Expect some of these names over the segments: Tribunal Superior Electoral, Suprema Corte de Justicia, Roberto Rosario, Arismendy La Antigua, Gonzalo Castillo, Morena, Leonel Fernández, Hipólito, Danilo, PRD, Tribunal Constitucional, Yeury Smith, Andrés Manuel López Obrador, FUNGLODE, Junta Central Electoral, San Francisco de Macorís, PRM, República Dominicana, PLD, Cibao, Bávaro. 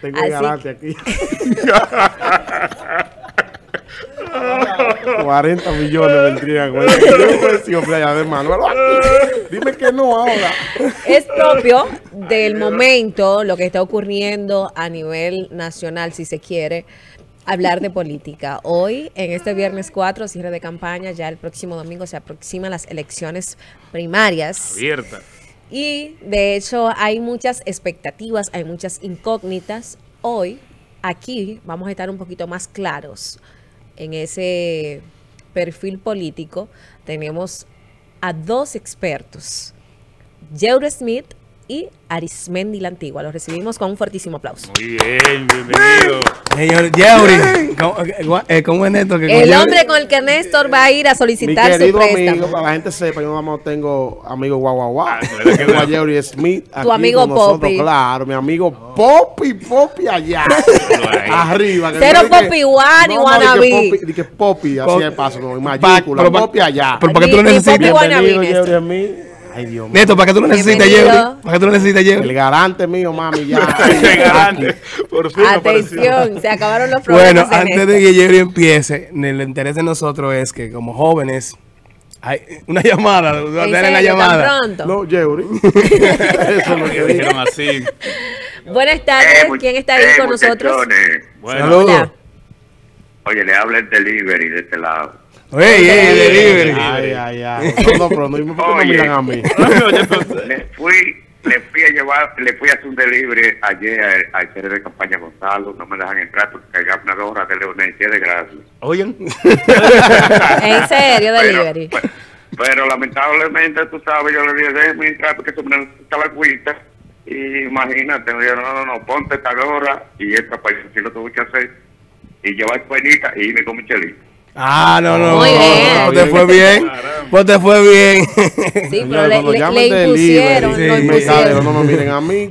Tengo el garante aquí. 40 millones vendrían, güey. Dime que no ahora. Es propio del momento lo que está ocurriendo a nivel nacional, si se quiere, hablar de política. Hoy, en este viernes 4, cierre de campaña, ya el próximo domingo se aproximan las elecciones primarias. Abierta. Y, de hecho, hay muchas expectativas, hay muchas incógnitas. Hoy, aquí, vamos a estar un poquito más claros en ese perfil político. Tenemos a dos expertos, Yeury Smith y Arismendy La Antigua. Los recibimos con un fuertísimo aplauso. Muy bien, bienvenido. Señor Yeury, ¿cómo es Néstor? El hombre con el que Néstor va a ir a solicitar su préstamo. Amigo, para la gente sepa, yo no tengo amigo guau. Tengo a Yeury Smith aquí. Tu amigo Poppy. Claro, mi amigo Poppy allá. Arriba. Cero Poppy One y Wannabe. Dije Poppy, así de paso, con mayúscula. Poppy allá. ¿Pero para qué tú lo necesitas? Bienvenido, Yeury Smith. Ay, Dios mío. Neto, ¿para qué tú lo necesitas, Yeury? ¿Para qué tú lo necesitas, Yeury? El garante mío, mami, ya. El garante. Por fin. Atención, se acabaron los problemas. Bueno, antes de que Yeury empiece, el interés de nosotros es que como jóvenes, hay una llamada. Dale la llamada. No, Yeury. Eso es lo que dijeron así. Buenas tardes. ¿Quién está ahí con nosotros? Saludos. Oye, le habla el delivery de este lado. ¡Ey, ey, delivery! ¡Ay! No me miran a mí. Le fui a llevar, le fui a hacer un delivery ayer al cierre de campaña Gonzalo. No me dejan entrar porque cargaba una gorra de Leonel, qué desgracia. ¿Oyen? ¿En serio, delivery? Pero lamentablemente, tú sabes, yo le dije, déjame entrar porque tú me necesitas la cuita. Y imagínate, me dijeron, no, ponte esta gorra. Y esta, pues, sí lo tuve que hacer. Y llevar cuenita y irme con Michelito. Ah, no, te fue bien. Pues te fue bien. Sí, pero le impusieron. No me miren a mí.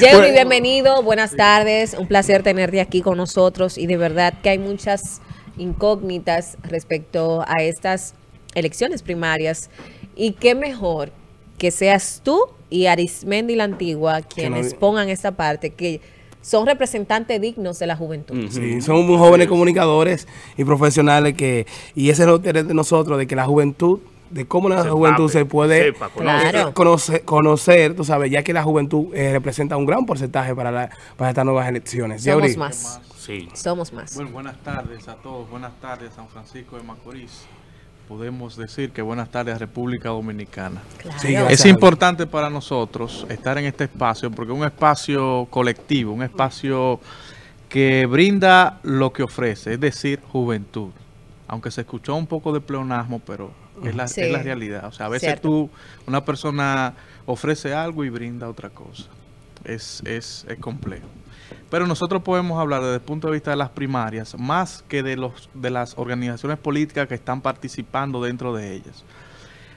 Yeury, bienvenido. Buenas tardes. Un placer tenerte aquí con nosotros. Y de verdad que hay muchas incógnitas respecto a estas elecciones primarias. Y qué mejor que seas tú y Arismendy La Antigua quienes pongan esta parte que... son representantes dignos de la juventud. Sí, son muy jóvenes comunicadores y profesionales que, y ese es el interés de nosotros, de que la juventud, de cómo la juventud se puede conocer, tú sabes, ya que la juventud representa un gran porcentaje para estas nuevas elecciones. Somos más. Sí. Somos más. Bueno, buenas tardes a todos. Buenas tardes, San Francisco de Macorís. Podemos decir que buenas tardes a República Dominicana. Claro. Sí, es importante para nosotros estar en este espacio porque es un espacio colectivo, un espacio que brinda lo que ofrece, es decir, juventud. Aunque se escuchó un poco de pleonasmo, pero es la realidad. O sea, a veces una persona ofrece algo y brinda otra cosa. Es complejo. Pero nosotros podemos hablar desde el punto de vista de las primarias, más que de las organizaciones políticas que están participando dentro de ellas.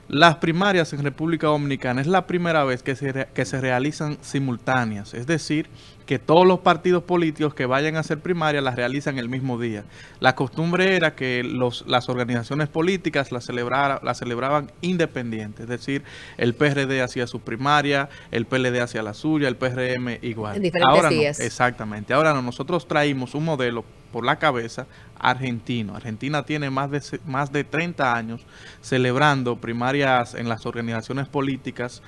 Las primarias en República Dominicana es la primera vez que se realizan simultáneas, es decir, que todos los partidos políticos que vayan a hacer primarias las realizan el mismo día. La costumbre era que las organizaciones políticas las celebraban independientes, es decir, el PRD hacía su primaria, el PLD hacía la suya, el PRM igual. En diferentes días. No, exactamente. Ahora no, nosotros traímos un modelo por la cabeza argentino. Argentina tiene más de 30 años celebrando primarias en las organizaciones políticas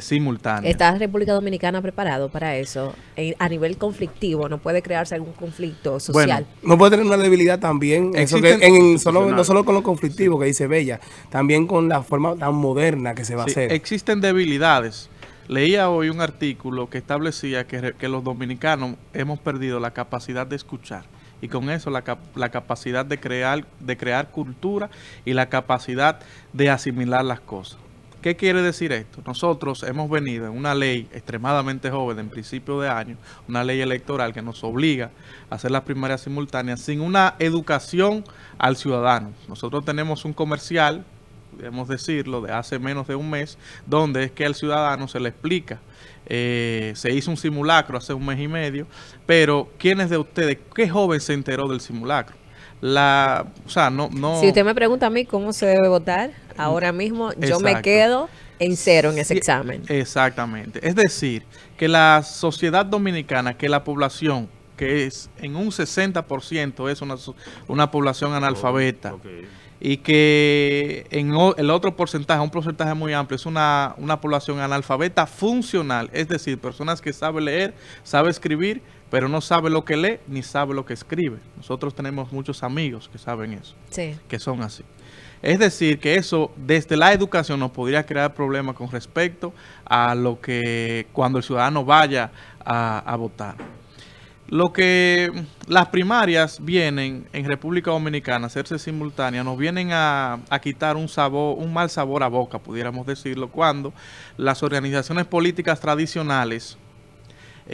simultáneas. ¿Está la República Dominicana preparado para eso? A nivel conflictivo, ¿no puede crearse algún conflicto social? Bueno, no puede tener una debilidad también. Eso que no solo con lo conflictivo que dice Bella, también con la forma tan moderna que se va a hacer. Existen debilidades. Leía hoy un artículo que establecía que los dominicanos hemos perdido la capacidad de escuchar. Y con eso la capacidad de crear cultura y la capacidad de asimilar las cosas. ¿Qué quiere decir esto? Nosotros hemos venido en una ley extremadamente joven, en principio de año, una ley electoral que nos obliga a hacer las primarias simultáneas sin una educación al ciudadano. Nosotros tenemos un comercial, debemos decirlo, de hace menos de un mes, donde es que al ciudadano se le explica. Se hizo un simulacro hace un mes y medio, pero ¿quiénes de ustedes, qué joven se enteró del simulacro? O sea, no. Si usted me pregunta a mí cómo se debe votar, ahora mismo yo me quedo en cero en ese examen. Exactamente. Es decir, que la sociedad dominicana, que la población, que es en un 60% es una población analfabeta, y que en el otro porcentaje, un porcentaje muy amplio, es una población analfabeta funcional, es decir, personas que saben leer, saben escribir, pero no sabe lo que lee ni sabe lo que escribe. Nosotros tenemos muchos amigos que saben eso, que son así. Es decir, que eso desde la educación nos podría crear problemas con respecto a lo que cuando el ciudadano vaya a votar. Lo que las primarias vienen en República Dominicana, hacerse simultáneas, nos vienen a quitar un sabor, un mal sabor a boca, pudiéramos decirlo, cuando las organizaciones políticas tradicionales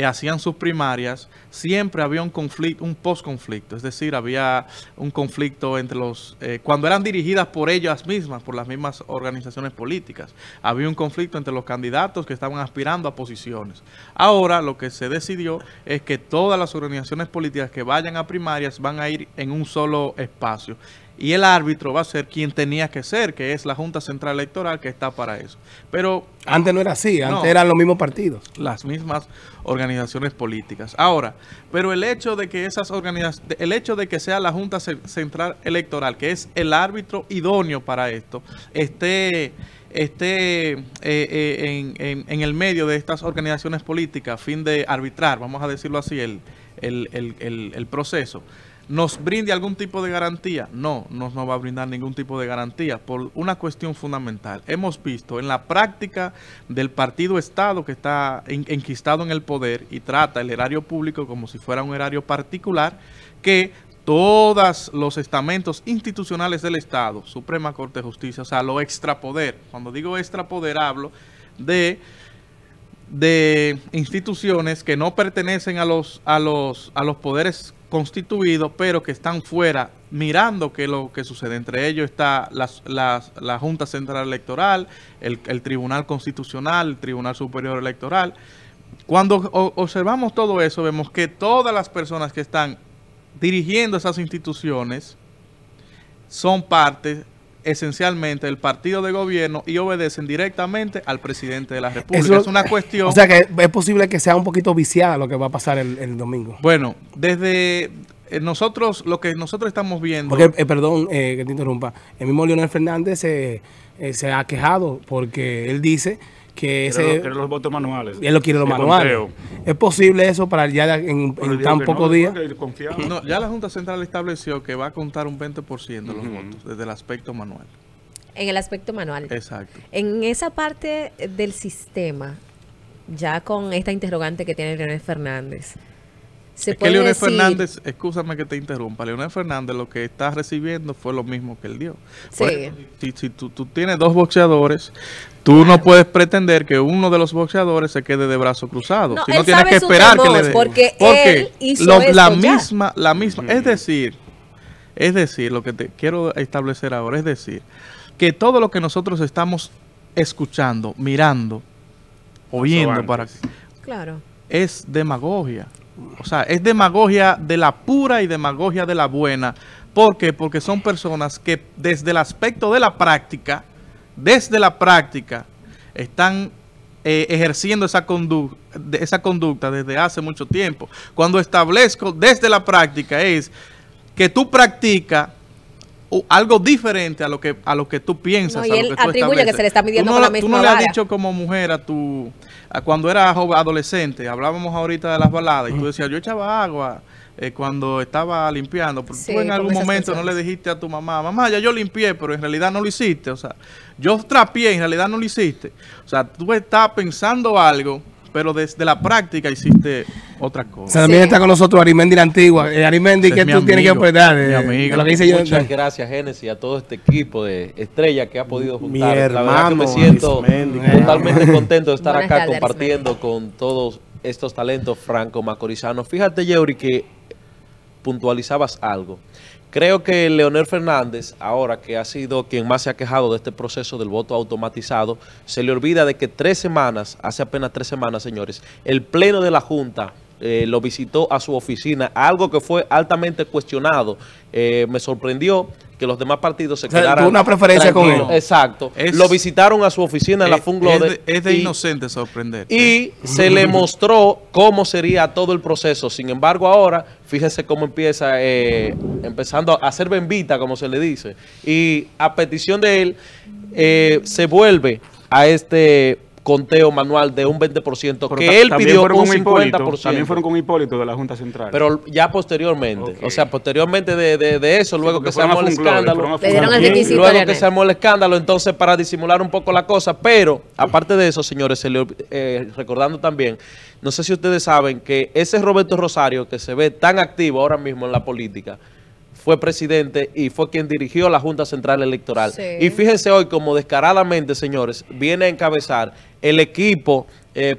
hacían sus primarias, siempre había un conflicto, un post-conflicto, es decir, había un conflicto entre los... cuando eran dirigidas por ellas mismas, por las mismas organizaciones políticas, había un conflicto entre los candidatos que estaban aspirando a posiciones. Ahora lo que se decidió es que todas las organizaciones políticas que vayan a primarias van a ir en un solo espacio. Y el árbitro va a ser quien tenía que ser, que es la Junta Central Electoral, que está para eso. Pero antes no era así, antes eran los mismos partidos. Las mismas organizaciones políticas. Ahora, pero el hecho de que esas organizaciones, el hecho de que sea la Junta Central Electoral, que es el árbitro idóneo para esto, esté en el medio de estas organizaciones políticas, a fin de arbitrar, vamos a decirlo así, el proceso. ¿Nos brinde algún tipo de garantía? No, no va a brindar ningún tipo de garantía por una cuestión fundamental. Hemos visto en la práctica del partido Estado que está enquistado en el poder y trata el erario público como si fuera un erario particular, que todos los estamentos institucionales del Estado, Suprema Corte de Justicia, o sea, lo extrapoder. Cuando digo extrapoder hablo de instituciones que no pertenecen a los poderes constituidos, pero que están fuera, mirando que lo que sucede. Entre ellos está la Junta Central Electoral, el Tribunal Constitucional, el Tribunal Superior Electoral. Cuando observamos todo eso, vemos que todas las personas que están dirigiendo esas instituciones son parte esencialmente del partido de gobierno y obedecen directamente al presidente de la República. Eso es una cuestión... O sea, que es posible que sea un poquito viciada lo que va a pasar el domingo. Bueno, desde nosotros, lo que nosotros estamos viendo... Porque, perdón que te interrumpa, el mismo Leonel Fernández se ha quejado porque él dice que quiere los votos manuales. Él lo quiere los manuales. Conteo. ¿Es posible eso para ya en tan pocos días? No, ya la Junta Central estableció que va a contar un 20% de los votos desde el aspecto manual. En el aspecto manual. Exacto. En esa parte del sistema, ya con esta interrogante que tiene Leonel Fernández, ¿se puede decir? Es que Leonel Fernández, excúsame que te interrumpa, Leonel Fernández lo que está recibiendo fue lo mismo que él dio. Sí. Ejemplo, si tú tienes dos boxeadores, tú no puedes pretender que uno de los boxeadores se quede de brazos cruzados. No, si no tienes que esperar que le dé. Porque él hizo la misma. Es decir, lo que te quiero establecer ahora, es decir, que todo lo que nosotros estamos escuchando, mirando, oyendo, es demagogia. O sea, es demagogia de la pura y demagogia de la buena. ¿Por qué? Porque son personas que desde el aspecto de la práctica, están ejerciendo esa conducta desde hace mucho tiempo. Cuando establezco desde la práctica es que tú practicas algo diferente a lo que tú piensas. No, y él atribuye que se le está midiendo con la misma vara. Tú no le has dicho como mujer cuando eras joven, adolescente, hablábamos ahorita de las baladas, y tú decías, yo echaba agua cuando estaba limpiando. Porque tú en algún momento no le dijiste a tu mamá, mamá, ya yo limpié, pero en realidad no lo hiciste. O sea, yo trapié, en realidad no lo hiciste. O sea, tú estás pensando algo, pero desde la práctica hiciste otra cosa. O sea, también está con nosotros Arismendy La Antigua. Arismendy, ¿qué tú tienes que aportar? Muchas gracias, Génesis, a todo este equipo de estrellas que ha podido juntar. Mi hermano, la verdad que me siento totalmente contento de estar acá compartiendo con todos estos talentos franco-macorizanos. Fíjate, Yeury, que puntualizabas algo. Creo que Leonel Fernández, ahora que ha sido quien más se ha quejado de este proceso del voto automatizado, se le olvida de que hace apenas 3 semanas, señores, el Pleno de la Junta lo visitó a su oficina, algo que fue altamente cuestionado. Me sorprendió que los demás partidos se quedaran una preferencia tranquilos con él. Exacto. Lo visitaron a su oficina en la FUNGLODE. Es de inocente sorprender. Y se le mostró cómo sería todo el proceso. Sin embargo, ahora, fíjense cómo empieza, empezando a hacer bembita, como se le dice. Y a petición de él, se vuelve a este conteo manual de un 20%, pero que él pidió un 50%. Hipólito, también fueron con Hipólito de la Junta Central. Pero ya posteriormente, okay. O sea, posteriormente de eso, sí, luego que se armó el escándalo, le dieron el requisito, luego que se armó el escándalo, entonces para disimular un poco la cosa, pero aparte de eso, señores, recordando también, no sé si ustedes saben que ese Roberto Rosario que se ve tan activo ahora mismo en la política, fue presidente y fue quien dirigió la Junta Central Electoral. Sí. Y fíjense hoy como descaradamente, señores, viene a encabezar el equipo,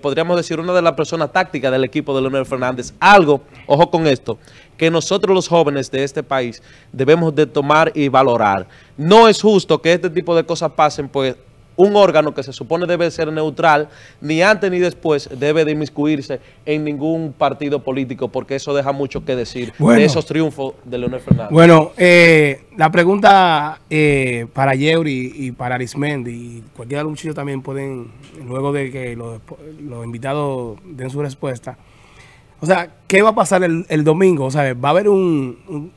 podríamos decir, una de las personas tácticas del equipo de Leonel Fernández. Algo, ojo con esto, que nosotros los jóvenes de este país debemos de tomar y valorar. No es justo que este tipo de cosas pasen, pues un órgano que se supone debe ser neutral, ni antes ni después debe de inmiscuirse en ningún partido político, porque eso deja mucho que decir, bueno, de esos triunfos de Leonel Fernández. Bueno, la pregunta para Yeury y para Arismendy, y cualquier alumno también pueden, luego de que los invitados den su respuesta, o sea, ¿qué va a pasar el domingo? O sea, ¿va a haber un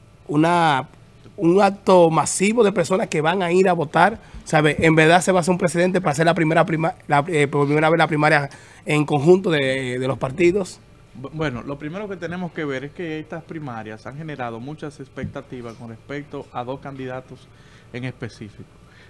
acto masivo de personas que van a ir a votar? ¿Sabe? En verdad se va a hacer un presidente para hacer por primera vez la primaria en conjunto de los partidos. Bueno, lo primero que tenemos que ver es que estas primarias han generado muchas expectativas con respecto a dos candidatos en específico,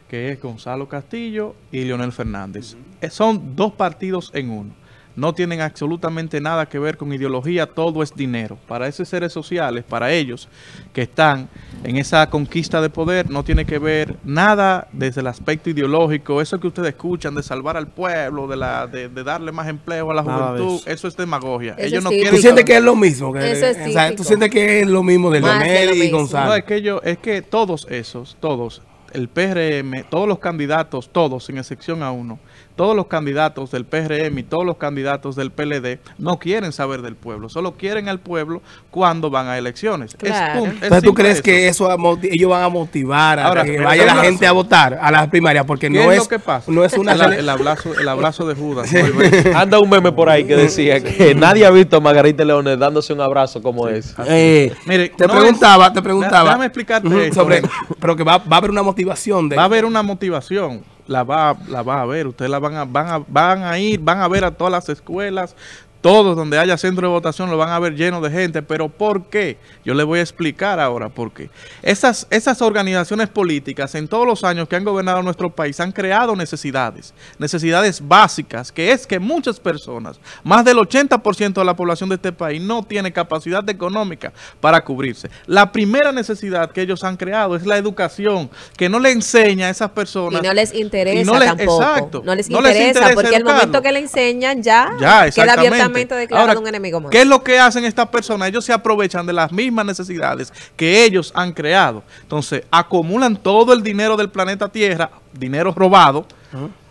que es Gonzalo Castillo y Leonel Fernández. Son dos partidos en uno. No tienen absolutamente nada que ver con ideología, todo es dinero. Para esos seres sociales, para ellos que están en esa conquista de poder, no tiene que ver nada desde el aspecto ideológico. Eso que ustedes escuchan de salvar al pueblo, de darle más empleo a la juventud, eso es demagogia. Ellos no quieren. ¿Tú sientes que es lo mismo? O sea, ¿tú sientes que es lo mismo de Leonel y Gonzalo? No, es que todos esos, todos, el PRM, todos los candidatos, todos, sin excepción a uno, todos los candidatos del PRM y todos los candidatos del PLD no quieren saber del pueblo, solo quieren al pueblo cuando van a elecciones. Claro. Entonces, ¿tú crees que ellos van a motivar a que vaya la gente a votar a las primarias? Porque no es lo que pasa. No es una el abrazo de Judas. Anda un meme por ahí que decía que nadie ha visto a Margarita Leonel dándose un abrazo como ese. Mire, te preguntaba. Déjame explicarte esto, sobre, pero que va a haber una motivación. Va a haber una motivación. La va a ver, ustedes la van a ir, van a ver a todas las escuelas, todos donde haya centro de votación lo van a ver lleno de gente. Pero ¿por qué? Yo les voy a explicar ahora por qué. Esas organizaciones políticas en todos los años que han gobernado nuestro país han creado necesidades básicas, que es que muchas personas, más del 80% de la población de este país no tiene capacidad económica para cubrirse. La primera necesidad que ellos han creado es la educación, que no le enseña a esas personas. Y no les interesa tampoco. Exacto. No les interesa porque al momento que le enseñan ya queda abiertamente. Ahora, un enemigo más. ¿Qué es lo que hacen estas personas? Ellos se aprovechan de las mismas necesidades que ellos han creado. Entonces, acumulan todo el dinero del planeta Tierra, dinero robado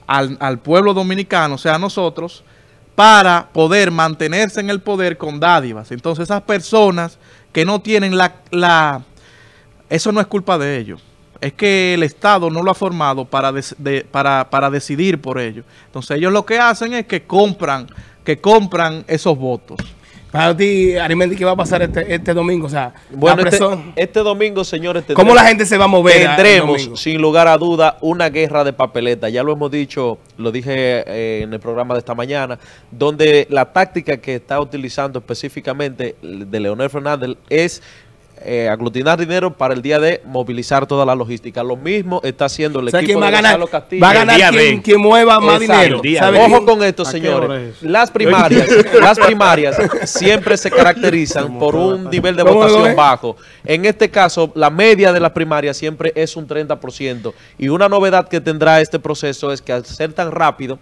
al pueblo dominicano, o sea, a nosotros, para poder mantenerse en el poder con dádivas. Entonces, esas personas que no tienen eso no es culpa de ellos. Es que el Estado no lo ha formado para decidir por ellos. Entonces, ellos lo que hacen es que compran esos votos. Para ti, Arismendy, ¿qué va a pasar este domingo? O sea, bueno, este domingo, señores, ¿cómo la gente se va a mover? Tendremos, sin lugar a duda, una guerra de papeleta. Ya lo hemos dicho, lo dije en el programa de esta mañana, donde la táctica que está utilizando específicamente de Leonel Fernández es aglutinar dinero para el día de movilizar toda la logística. Lo mismo está haciendo el equipo de Gonzalo Castillo. Va a ganar quien mueva más dinero. Ojo con esto, señores. Las primarias siempre se caracterizan por un nivel de votación bajo. En este caso, la media de las primarias siempre es un 30%. Y una novedad que tendrá este proceso es que al ser tan rápido,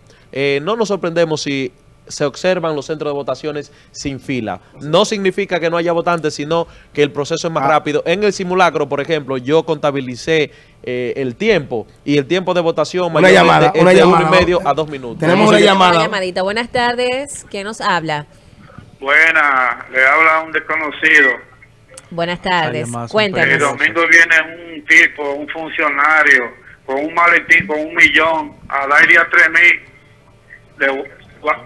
no nos sorprendemos si se observan los centros de votaciones sin fila. No significa que no haya votantes, sino que el proceso es más rápido. En el simulacro, por ejemplo, yo contabilicé el tiempo, y el tiempo de votación es de 1,5 a 2 minutos. Tenemos una llamadita. Buenas tardes. ¿Quién nos habla? Buenas, le habla un desconocido. Buenas tardes, cuéntanos. El domingo viene un tipo, un funcionario, con un maletín, con 1 millón, al aire a 3.000,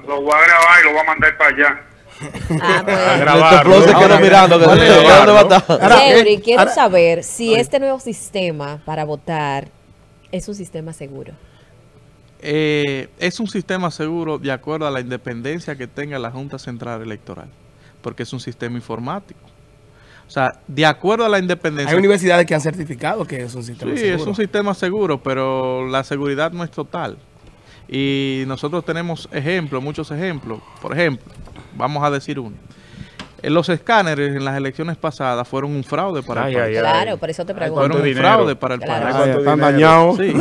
lo voy a grabar y lo voy a mandar para allá. Ah, bueno. Yeury, quiero saber si este nuevo sistema para votar es un sistema seguro. Es un sistema seguro de acuerdo a la independencia que tenga la Junta Central Electoral, porque es un sistema informático. O sea, de acuerdo a la independencia... Hay universidades que han certificado que es un sistema seguro. Sí, es un sistema seguro, pero la seguridad no es total. Y nosotros tenemos ejemplos, muchos ejemplos. Por ejemplo, vamos a decir uno. Los escáneres en las elecciones pasadas fueron un fraude para el país. Claro, por eso te pregunto. Fueron un fraude para el país. Están dañados. Sí.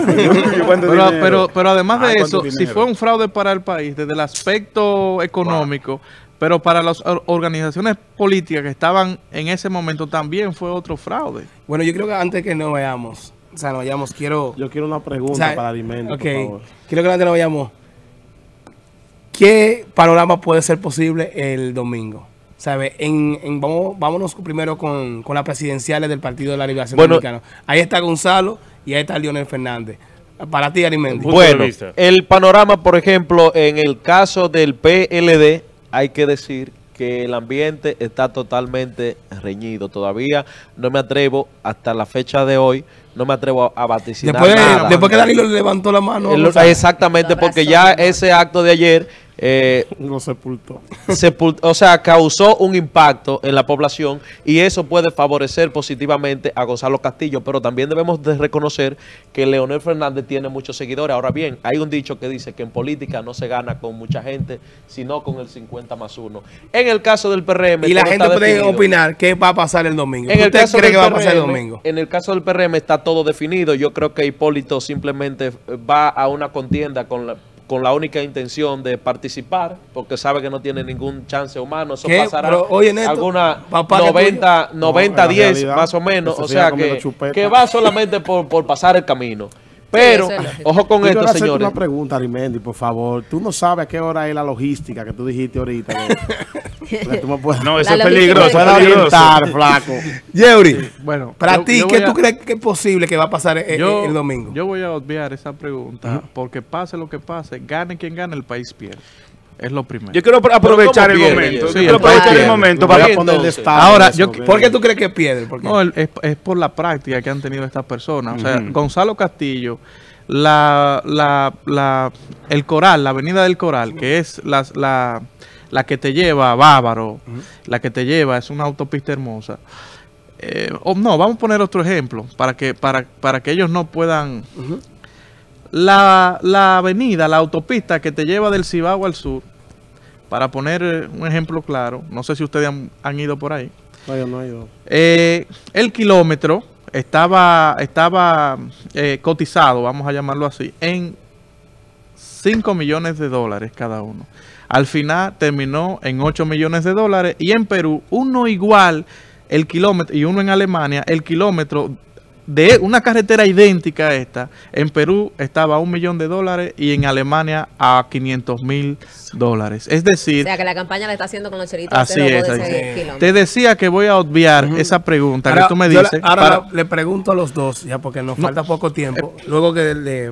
pero además de eso, si fue un fraude para el país desde el aspecto económico, pero para las organizaciones políticas que estaban en ese momento también fue otro fraude. Bueno, yo creo que antes que nos vayamos, yo quiero una pregunta para Arismendy, por favor. Quiero que antes nos vayamos. ¿Qué panorama puede ser posible el domingo? ¿Sabe? Vámonos primero con las presidenciales del Partido de la Liberación Dominicana. Ahí está Gonzalo y ahí está Leonel Fernández. Para ti, Arismendy. Bueno, el panorama, por ejemplo, en el caso del PLD, hay que decir que el ambiente está totalmente reñido. Todavía no me atrevo, hasta la fecha de hoy, no me atrevo a vaticinar nada. Después que Danilo le levantó la mano. Exactamente, porque ya ese acto de ayer... lo sepultó. O sea, causó un impacto en la población y eso puede favorecer positivamente a Gonzalo Castillo, pero también debemos de reconocer que Leonel Fernández tiene muchos seguidores. Ahora bien, hay un dicho que dice que en política no se gana con mucha gente, sino con el 50+1. En el caso del PRM... Y la gente puede opinar qué va a pasar el domingo. En el caso del PRM está todo definido. Yo creo que Hipólito simplemente va a una contienda con la única intención de participar, porque sabe que no tiene ningún chance humano. Eso pasará alguna 90-10 más o menos, o sea que va solamente por pasar el camino. Pero, ojo con esto, señores. Yo quiero hacer una pregunta, Arismendy, por favor. Tú no sabes a qué hora es la logística que tú dijiste ahorita. No, eso es peligroso. Orientar, flaco. Yeury, bueno, para ti, ¿qué tú crees que es posible que va a pasar el domingo? Yo voy a obviar esa pregunta, porque pase lo que pase, gane quien gane, el país pierde. Es lo primero. Yo quiero aprovechar el momento. Sí, quiero aprovechar el momento para ponerle estado. Ahora, ¿por qué tú crees que pierde? No, es por la práctica que han tenido estas personas. O sea, Gonzalo Castillo, el Coral, la avenida del Coral, que es la que te lleva a Bávaro, la que te lleva, es una autopista hermosa. No, vamos a poner otro ejemplo para que ellos no puedan... La avenida, la autopista que te lleva del Cibao al sur, para poner un ejemplo claro, no sé si ustedes han ido por ahí. No, yo no he ido. El kilómetro estaba cotizado, vamos a llamarlo así, en 5 millones de dólares cada uno. Al final terminó en 8 millones de dólares y en Perú, uno igual, el kilómetro, y uno en Alemania, el kilómetro... de una carretera idéntica a esta, en Perú estaba a $1 millón y en Alemania a $500.000. Es decir... O sea, que la campaña la está haciendo con los chelitos. Así es. Te decía que voy a obviar esa pregunta que tú me dices. Ahora le pregunto a los dos, ya porque nos falta poco tiempo. Luego que,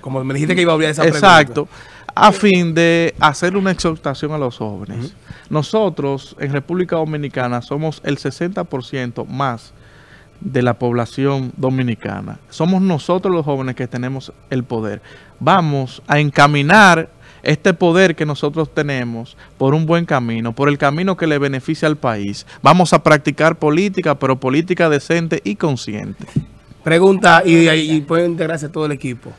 como me dijiste que iba a obviar esa pregunta. Exacto. A fin de hacer una exhortación a los jóvenes. Nosotros, en República Dominicana, somos el 60% más de la población dominicana. Somos nosotros los jóvenes que tenemos el poder. Vamos a encaminar este poder que nosotros tenemos por un buen camino, por el camino que le beneficia al país. Vamos a practicar política, pero política decente y consciente. Pregunta, y puede integrarse todo el equipo.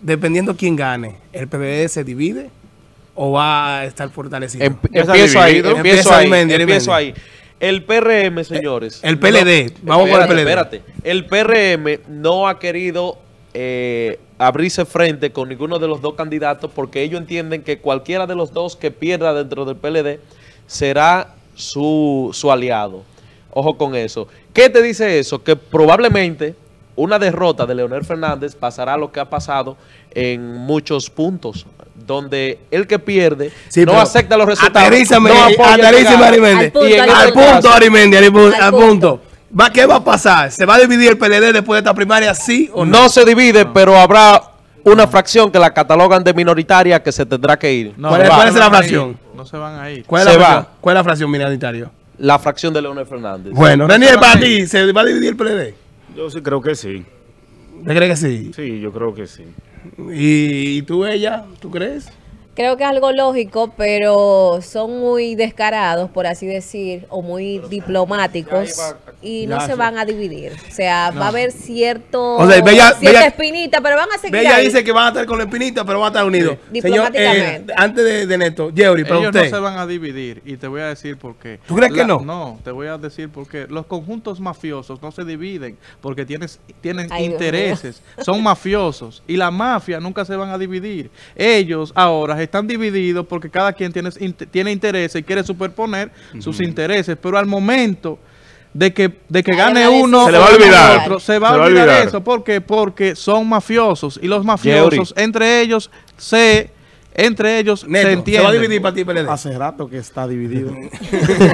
Dependiendo quién gane, ¿el PLD se divide o va a estar fortalecido? Empiezo ahí. El PRM, señores. El PLD. Vamos con el PLD. Espérate. El PRM no ha querido abrirse frente con ninguno de los dos candidatos porque ellos entienden que cualquiera de los dos que pierda dentro del PLD será su aliado. Ojo con eso. ¿Qué te dice eso? Que probablemente una derrota de Leonel Fernández pasará lo que ha pasado en muchos puntos. donde el que pierde sí, no acepta los resultados. Aterízame, no apoya Arismendy. Al punto, Arismendy, al punto. ¿Qué va a pasar? ¿Se va a dividir el PLD después de esta primaria, sí o no? No se divide, pero habrá una fracción que la catalogan de minoritaria que se tendrá que ir. No, ¿Cuál es la fracción? No se van a ir. ¿Cuál es la fracción minoritaria? La fracción de Leonel Fernández. Bueno, Daniel, para ti, ¿se va a dividir el PLD? Yo sí creo que sí. ¿Te crees que sí? Sí, yo creo que sí. ¿Y tú, ella? ¿Tú crees? Creo que es algo lógico, pero son muy descarados, por así decir, o muy diplomáticos, y no se van a dividir. O sea, va a haber cierta espinita, pero van a seguir. Ella dice que van a estar con la espinita, pero van a estar unidos. Diplomáticamente. Antes de esto, Yeury, pero usted. Ellos no se van a dividir, y te voy a decir por qué. ¿Tú crees que no? No, te voy a decir por qué. Los conjuntos mafiosos no se dividen porque tienen intereses, son mafiosos, y la mafia nunca se van a dividir. Ellos ahora están divididos porque cada quien tiene intereses y quiere superponer sus intereses, pero al momento de que gane uno, se le va a olvidar otro, se va a olvidar eso. ¿Por qué? Porque son mafiosos y los mafiosos entre ellos se entienden. Se va a dividir para ti, PLD. Hace rato que está dividido.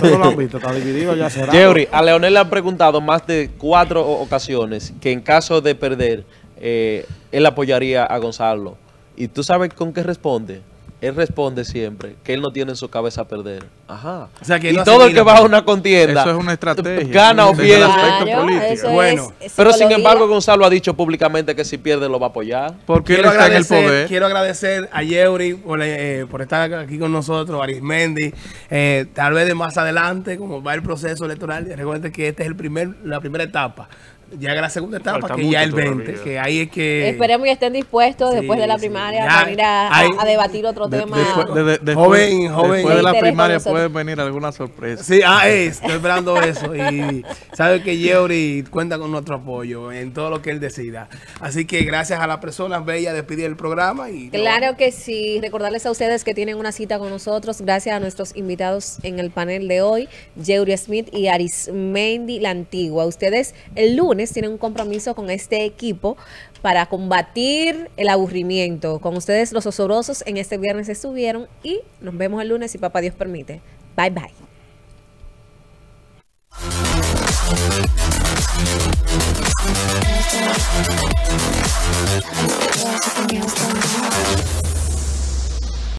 No lo han visto, está dividido ya hace rato. Yeury, a Leonel le han preguntado más de 4 ocasiones que en caso de perder, él apoyaría a Gonzalo. ¿Y tú sabes con qué responde? Él responde siempre que él no tiene en su cabeza perder. Ajá. O sea, que y no todo el que va a una contienda. Eso es una estrategia. Gana o pierde. Bueno. Pero sin embargo, Gonzalo ha dicho públicamente que si pierde lo va a apoyar. Porque él está en el poder. Quiero agradecer a Yeury por estar aquí con nosotros, Arismendy. Tal vez de más adelante, como va el proceso electoral, recuerden que esta es la primera etapa. Ya la segunda etapa, falta que ya el 20, que ahí es que... Esperemos que estén dispuestos después de la primaria para ir a debatir otro tema. Joven. Después de la primaria pueden venir alguna sorpresa. Sí, estoy esperando eso. Y sabe que Yeury cuenta con nuestro apoyo en todo lo que él decida. Así que gracias a las personas bellas de pedir el programa. Y claro que sí. Recordarles a ustedes que tienen una cita con nosotros. Gracias a nuestros invitados en el panel de hoy, Yeury Smith y Arismendy La Antigua. Ustedes el lunes tienen un compromiso con este equipo para combatir el aburrimiento. Con ustedes los Osobrosos en este viernes estuvieron y nos vemos el lunes si papá Dios permite. Bye, bye.